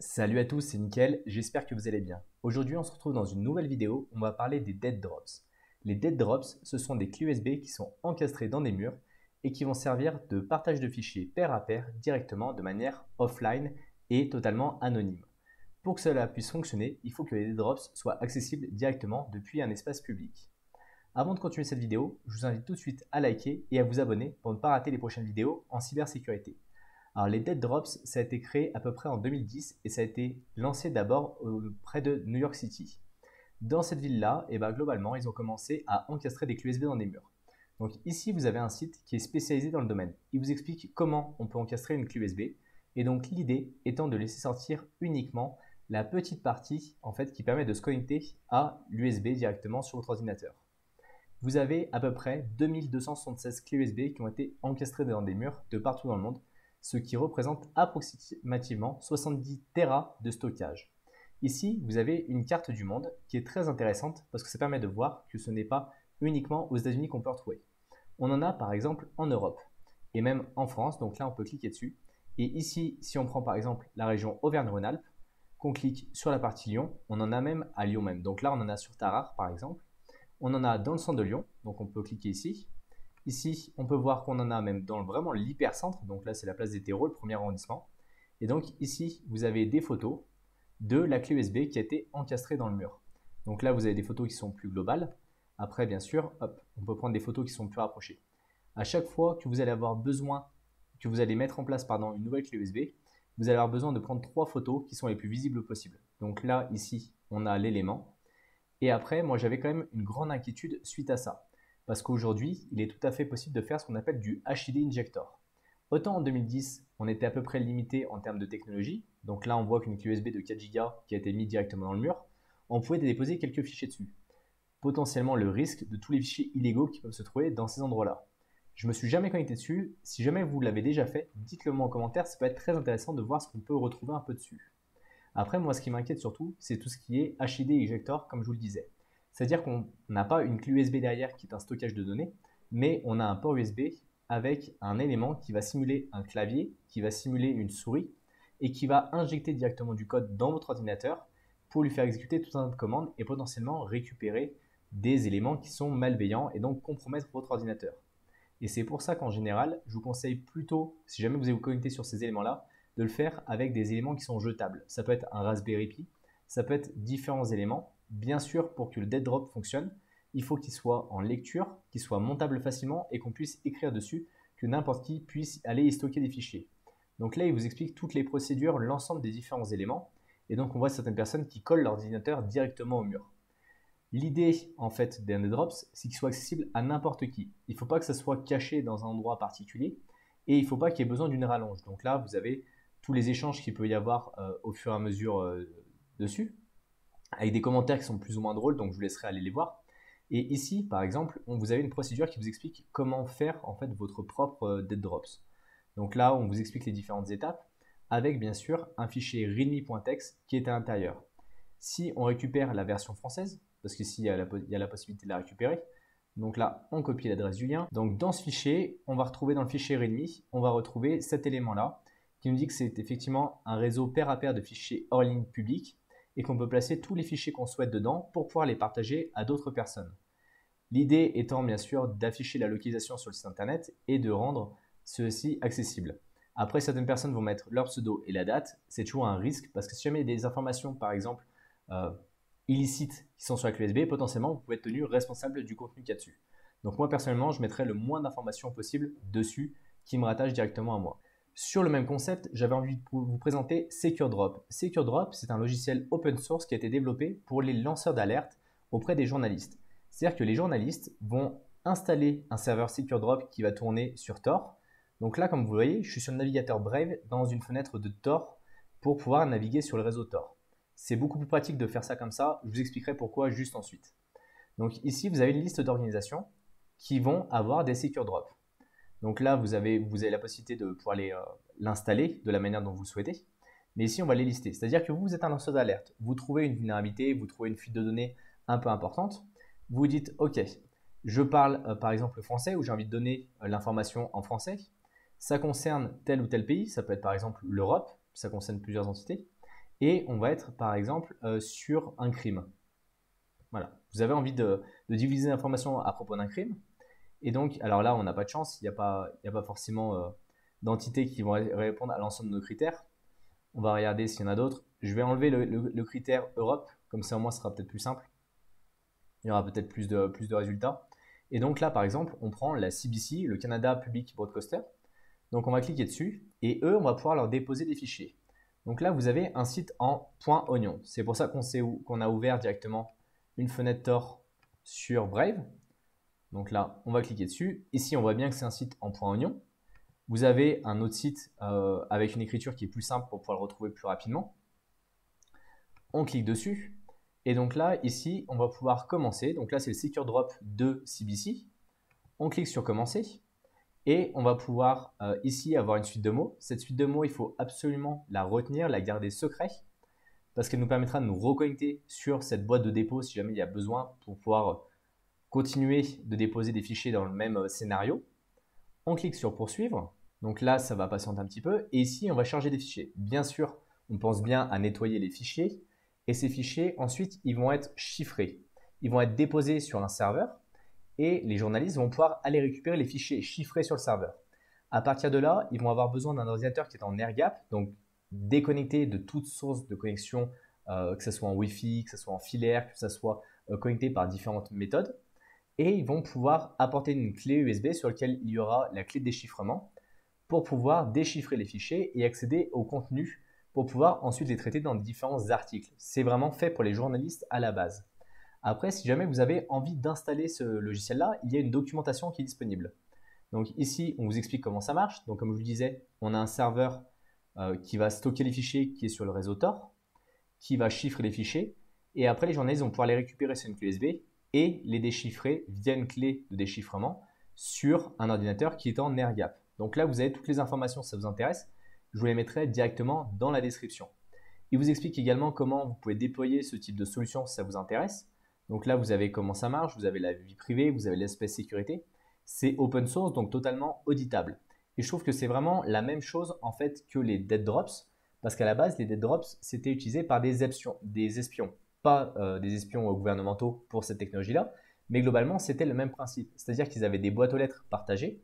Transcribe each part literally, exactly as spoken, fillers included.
Salut à tous, c'est Nickel, j'espère que vous allez bien. Aujourd'hui, on se retrouve dans une nouvelle vidéo, on va parler des Dead Drops. Les Dead Drops, ce sont des clés U S B qui sont encastrées dans des murs et qui vont servir de partage de fichiers pair à pair directement de manière offline et totalement anonyme. Pour que cela puisse fonctionner, il faut que les Dead Drops soient accessibles directement depuis un espace public. Avant de continuer cette vidéo, je vous invite tout de suite à liker et à vous abonner pour ne pas rater les prochaines vidéos en cybersécurité. Alors les Dead Drops, ça a été créé à peu près en deux mille dix et ça a été lancé d'abord près de New York City. Dans cette ville-là, eh ben, globalement, ils ont commencé à encastrer des clés U S B dans des murs. Donc ici, vous avez un site qui est spécialisé dans le domaine. Il vous explique comment on peut encastrer une clé U S B. Et donc l'idée étant de laisser sortir uniquement la petite partie en fait, qui permet de se connecter à l'U S B directement sur votre ordinateur. Vous avez à peu près deux mille deux cent soixante-seize clés U S B qui ont été encastrées dans des murs de partout dans le monde, ce qui représente approximativement soixante-dix téras de stockage. Ici, vous avez une carte du monde qui est très intéressante parce que ça permet de voir que ce n'est pas uniquement aux États-Unis qu'on peut retrouver. On en a par exemple en Europe et même en France, donc là on peut cliquer dessus. Et ici, si on prend par exemple la région Auvergne-Rhône-Alpes, qu'on clique sur la partie Lyon, on en a même à Lyon même. Donc là, on en a sur Tarare par exemple. On en a dans le centre de Lyon, donc on peut cliquer ici. Ici, on peut voir qu'on en a même dans vraiment l'hypercentre. Donc là, c'est la place des terreaux, le premier arrondissement. Et donc ici, vous avez des photos de la clé U S B qui a été encastrée dans le mur. Donc là, vous avez des photos qui sont plus globales. Après, bien sûr, hop, on peut prendre des photos qui sont plus rapprochées. À chaque fois que vous allez avoir besoin, que vous allez mettre en place pardon, une nouvelle clé U S B, vous allez avoir besoin de prendre trois photos qui sont les plus visibles possibles. Donc là, ici, on a l'élément. Et après, moi, j'avais quand même une grande inquiétude suite à ça. Parce qu'aujourd'hui, il est tout à fait possible de faire ce qu'on appelle du H I D Injector. Autant en deux mille dix, on était à peu près limité en termes de technologie. Donc là, on voit qu'une clé U S B de quatre giga qui a été mise directement dans le mur, on pouvait déposer quelques fichiers dessus. Potentiellement le risque de tous les fichiers illégaux qui peuvent se trouver dans ces endroits-là. Je ne me suis jamais connecté dessus. Si jamais vous l'avez déjà fait, dites-le moi en commentaire. Ça peut être très intéressant de voir ce qu'on peut retrouver un peu dessus. Après, moi, ce qui m'inquiète surtout, c'est tout ce qui est H I D Injector, comme je vous le disais. C'est-à-dire qu'on n'a pas une clé U S B derrière qui est un stockage de données, mais on a un port U S B avec un élément qui va simuler un clavier, qui va simuler une souris et qui va injecter directement du code dans votre ordinateur pour lui faire exécuter tout un tas de commandes et potentiellement récupérer des éléments qui sont malveillants et donc compromettre votre ordinateur. Et c'est pour ça qu'en général, je vous conseille plutôt, si jamais vous allez vous connecter sur ces éléments-là, de le faire avec des éléments qui sont jetables. Ça peut être un Raspberry Pi, ça peut être différents éléments. Bien sûr, pour que le Dead Drop fonctionne, il faut qu'il soit en lecture, qu'il soit montable facilement et qu'on puisse écrire dessus, que n'importe qui puisse aller y stocker des fichiers. Donc là, il vous explique toutes les procédures, l'ensemble des différents éléments. Et donc, on voit certaines personnes qui collent l'ordinateur directement au mur. L'idée, en fait, des Dead Drops, c'est qu'il soit accessible à n'importe qui. Il ne faut pas que ça soit caché dans un endroit particulier et il ne faut pas qu'il y ait besoin d'une rallonge. Donc là, vous avez tous les échanges qu'il peut y avoir euh, au fur et à mesure euh, dessus, avec des commentaires qui sont plus ou moins drôles, donc je vous laisserai aller les voir. Et ici, par exemple, on, vous avez une procédure qui vous explique comment faire en fait votre propre euh, Dead Drops. Donc là, on vous explique les différentes étapes, avec bien sûr un fichier readme.txt qui est à l'intérieur. Si on récupère la version française, parce qu'ici, il y a la, il y a la possibilité de la récupérer, donc là, on copie l'adresse du lien. Donc dans ce fichier, on va retrouver dans le fichier readme, on va retrouver cet élément-là, qui nous dit que c'est effectivement un réseau pair à pair de fichiers hors ligne publique et qu'on peut placer tous les fichiers qu'on souhaite dedans pour pouvoir les partager à d'autres personnes. L'idée étant bien sûr d'afficher la localisation sur le site internet et de rendre ceci accessible. Après, certaines personnes vont mettre leur pseudo et la date, c'est toujours un risque parce que si jamais il y a des informations par exemple euh, illicites qui sont sur la clé U S B, potentiellement vous pouvez être tenu responsable du contenu qu'il y a dessus. Donc moi personnellement, je mettrai le moins d'informations possible dessus qui me rattache directement à moi. Sur le même concept, j'avais envie de vous présenter SecureDrop. SecureDrop, c'est un logiciel open source qui a été développé pour les lanceurs d'alerte auprès des journalistes. C'est-à-dire que les journalistes vont installer un serveur SecureDrop qui va tourner sur Tor. Donc là, comme vous voyez, je suis sur le navigateur Brave dans une fenêtre de Tor pour pouvoir naviguer sur le réseau Tor. C'est beaucoup plus pratique de faire ça comme ça. Je vous expliquerai pourquoi juste ensuite. Donc ici, vous avez une liste d'organisations qui vont avoir des SecureDrop. Donc là, vous avez, vous avez la possibilité de pouvoir l'installer euh, de la manière dont vous le souhaitez. Mais ici, on va les lister. C'est-à-dire que vous êtes un lanceur d'alerte. Vous trouvez une vulnérabilité, vous trouvez une fuite de données un peu importante. Vous dites, OK, je parle euh, par exemple français ou j'ai envie de donner euh, l'information en français. Ça concerne tel ou tel pays. Ça peut être par exemple l'Europe. Ça concerne plusieurs entités. et on va être par exemple euh, sur un crime. Voilà, vous avez envie de, de diviser l'information à propos d'un crime. Et donc, alors là, on n'a pas de chance, il n'y a pas, il n'y a pas forcément euh, d'entités qui vont répondre à l'ensemble de nos critères. On va regarder s'il y en a d'autres. Je vais enlever le, le, le critère Europe, comme ça au moins ce sera peut-être plus simple. Il y aura peut-être plus de, plus de résultats. Et donc là, par exemple, on prend la C B C, le Canada Public Broadcaster. Donc on va cliquer dessus et eux, on va pouvoir leur déposer des fichiers. Donc là, vous avez un site en .oignon. C'est pour ça qu'on sait où, qu'on a ouvert directement une fenêtre Tor sur Brave. Donc là, on va cliquer dessus. Ici, on voit bien que c'est un site en .oignon. Vous avez un autre site euh, avec une écriture qui est plus simple pour pouvoir le retrouver plus rapidement. On clique dessus. Et donc là, ici, on va pouvoir commencer. Donc là, c'est le SecureDrop de C B C. On clique sur Commencer. Et on va pouvoir euh, ici avoir une suite de mots. Cette suite de mots, il faut absolument la retenir, la garder secret, parce qu'elle nous permettra de nous reconnecter sur cette boîte de dépôt si jamais il y a besoin pour pouvoir continuer de déposer des fichiers dans le même scénario. On clique sur Poursuivre. Donc là, ça va patienter un petit peu. Et ici, on va charger des fichiers. Bien sûr, on pense bien à nettoyer les fichiers. Et ces fichiers, ensuite, ils vont être chiffrés. Ils vont être déposés sur un serveur. Et les journalistes vont pouvoir aller récupérer les fichiers chiffrés sur le serveur. À partir de là, ils vont avoir besoin d'un ordinateur qui est en air-gap, donc déconnecté de toute source de connexion, euh, que ce soit en Wi-Fi, que ce soit en filaire, que ce soit euh, connecté par différentes méthodes. Et ils vont pouvoir apporter une clé U S B sur laquelle il y aura la clé de déchiffrement pour pouvoir déchiffrer les fichiers et accéder au contenu pour pouvoir ensuite les traiter dans différents articles. C'est vraiment fait pour les journalistes à la base. Après, si jamais vous avez envie d'installer ce logiciel-là, il y a une documentation qui est disponible. Donc ici, on vous explique comment ça marche. Donc comme je vous disais, on a un serveur euh, qui va stocker les fichiers qui est sur le réseau Tor, qui va chiffrer les fichiers. Et après, les journalistes vont pouvoir les récupérer sur une clé U S B et les déchiffrer via une clé de déchiffrement sur un ordinateur qui est en air-gap. Donc là, vous avez toutes les informations si ça vous intéresse. Je vous les mettrai directement dans la description. Il vous explique également comment vous pouvez déployer ce type de solution si ça vous intéresse. Donc là, vous avez comment ça marche, vous avez la vie privée, vous avez l'aspect sécurité. C'est open source, donc totalement auditable. Et je trouve que c'est vraiment la même chose en fait que les Dead Drops, parce qu'à la base, les Dead Drops, c'était utilisé par des espions, des espions pas euh, des espions gouvernementaux pour cette technologie-là, mais globalement, c'était le même principe. C'est-à-dire qu'ils avaient des boîtes aux lettres partagées,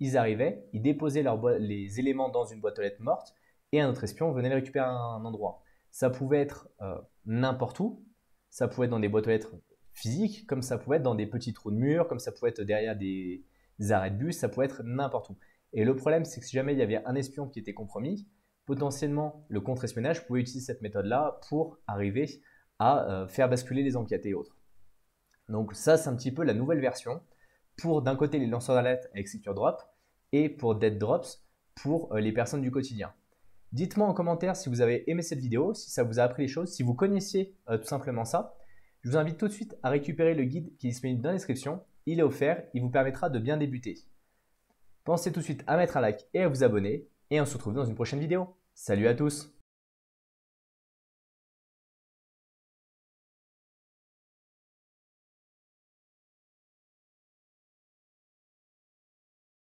ils arrivaient, ils déposaient leurs les éléments dans une boîte aux lettres morte, et un autre espion venait les récupérer à un endroit. Ça pouvait être euh, n'importe où, ça pouvait être dans des boîtes aux lettres physique, comme ça pouvait être dans des petits trous de mur, comme ça pouvait être derrière des arrêts de bus, ça pouvait être n'importe où. Et le problème, c'est que si jamais il y avait un espion qui était compromis, potentiellement le contre-espionnage pouvait utiliser cette méthode-là pour arriver à faire basculer les enquêtes et autres. Donc ça, c'est un petit peu la nouvelle version pour d'un côté les lanceurs d'alerte avec SecureDrop et pour Dead Drops pour les personnes du quotidien. Dites-moi en commentaire si vous avez aimé cette vidéo, si ça vous a appris les choses, si vous connaissiez euh, tout simplement ça. Je vous invite tout de suite à récupérer le guide qui est disponible dans la description. Il est offert, il vous permettra de bien débuter. Pensez tout de suite à mettre un like et à vous abonner. Et on se retrouve dans une prochaine vidéo. Salut à tous!